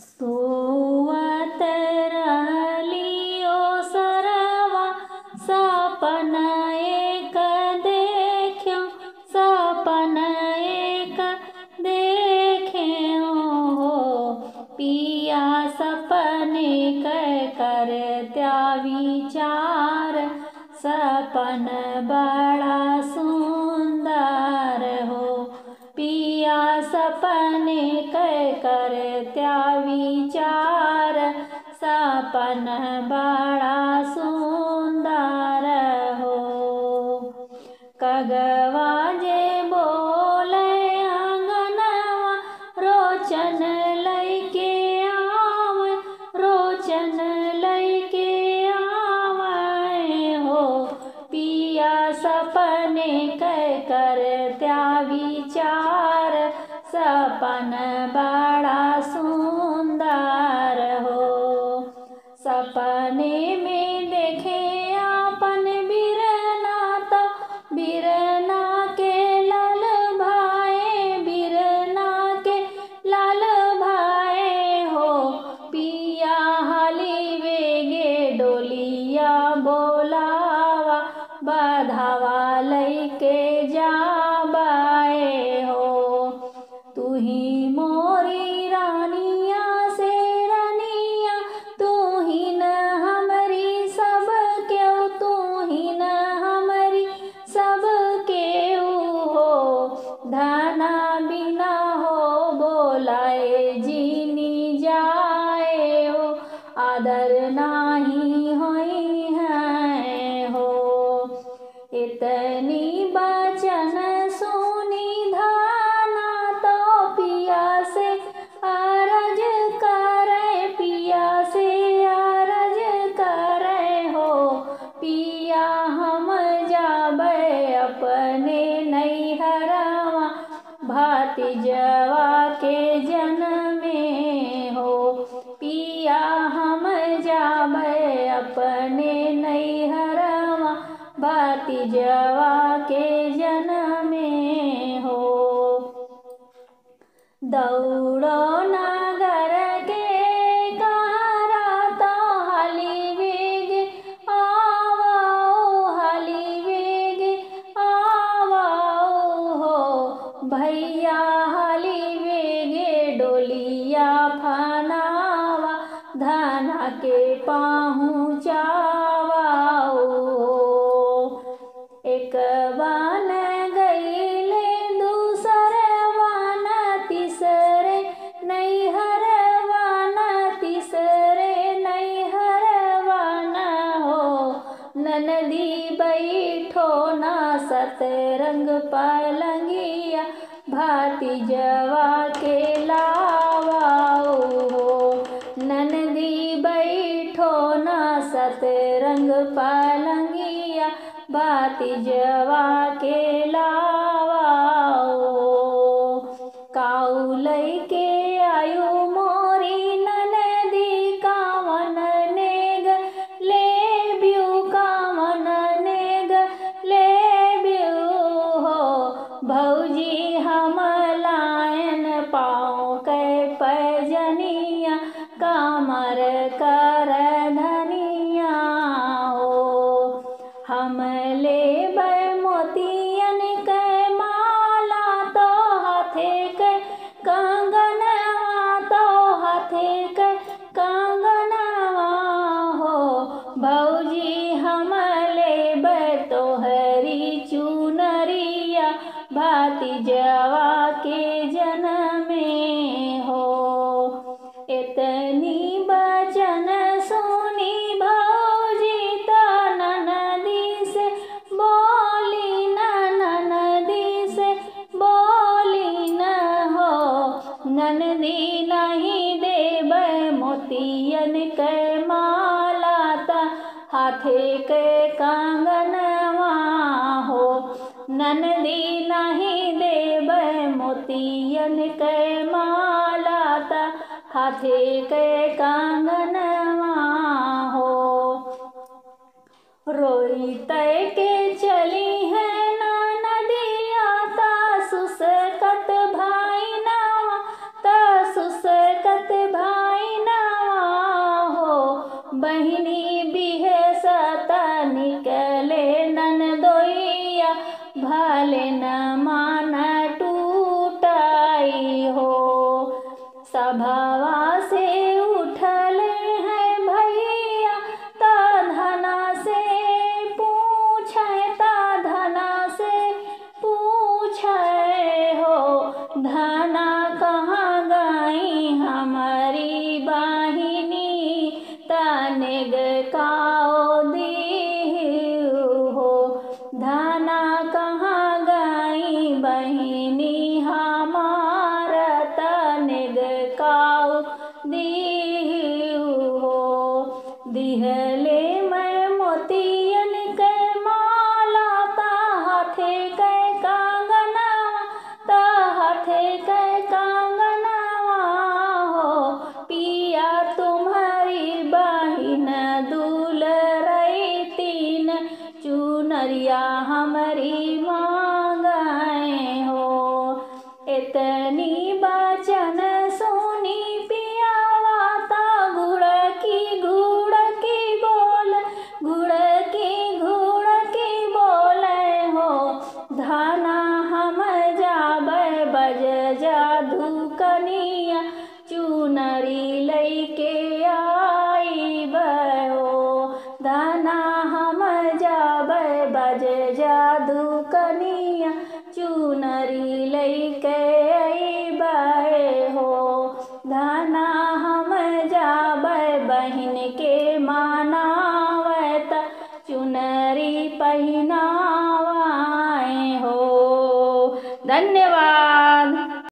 सोवत रहलियो सरवा सपना एक देखियो सपना एक देखियो हो पिया सपने कर त्या विचार सपन बड़ा सुंदर हो पिया सपने कर त्या विचार सपन बड़ा सुंदर हो। कगवा जे बोले अंगनवा रोचन लैके आव रोचन लैके आवे हो पिया सपने कर त्या विचार सपन बड़ा सुंदर हो। सपने में देखे अपन बिरना तो बिरना के लाल भाए बिरना के लाल भाए हो पिया हाली वेगे डोलिया बोलावा बधावा लैके जा ही मोरी रानिया से रानिया तू ही न हमारी सब के तू ही न हमारी सब के हो धाना बिना हो बोलाए जीनी जाए हो आदर नाही होई है हो। इतनी बचन सुनी भातिजवा के जन्म में हो पिया हम जाबे अपने नैहरवा भातिजवा के जन्म में हो। दौड़ो नगर के कहारा तो हाली वेग आवाओ हाली वेग आवाओ हो भैया हाली वेगे डोलिया फनावा धाना के पहुँचावा एक बान गईले दूसरे वाना तीसरे नैहर वाना तीसरे नैहर वाना हो ननदी बैठो ना सतरंग पलंगिया भातिजवा के लावाओ हो ननदी बैठो ना सतरंग पलंगिया भातिजवा के लावाओ। काऊ लैके आयो मोरी ननदी कावन नेग ले ब्यू कावन नेग ले ब्यू हो भौजी कमर कर धनिया हो। हम लेबै मोतियन के माला तो हाथे के कंगनवा तो हाथे के कंगनवा हो भौजी हम लेबै तोहरी चुनरिया भातिजवा के जन्म में हो। इतनी बचन सुनी भौजी तो ननदी से बोली न ननदी से बोली न हो ननदी नहीं देबे मोतियन के माला त हाथे के कंगनवा हो ननदी नहीं देबे मोतियन के माला त हाथे के कंगनवा हो। रोईत के चली है ना नदिया ता सुसकत भाई ना ता सुसकत भाई बहिनी बिहे सता निकले ननदोइया भाले न माना टूटाई हो। सभावा से उठले हैं भैया ताधना से पूछे, ताधना से पूछे हो। धना कहाँ गई हमारी बहिनी गाओ दी हो। धना कहाँ गई बहिनी हमारा तनिग गाओ दी हो। दिहले मैं मोतियन के माला ता हाथे के कंगना, ता हाथे के कंगना हो। पिया तुम्हारी दूल रही तीन चुनरिया हमारी मांगाए हो। इतनी बचन सुनी पियावा ता गुड़ की बोल, गुड़ की बोले हो। धाना हम जाबे बज जादू कनिया चुनरी लई के आ।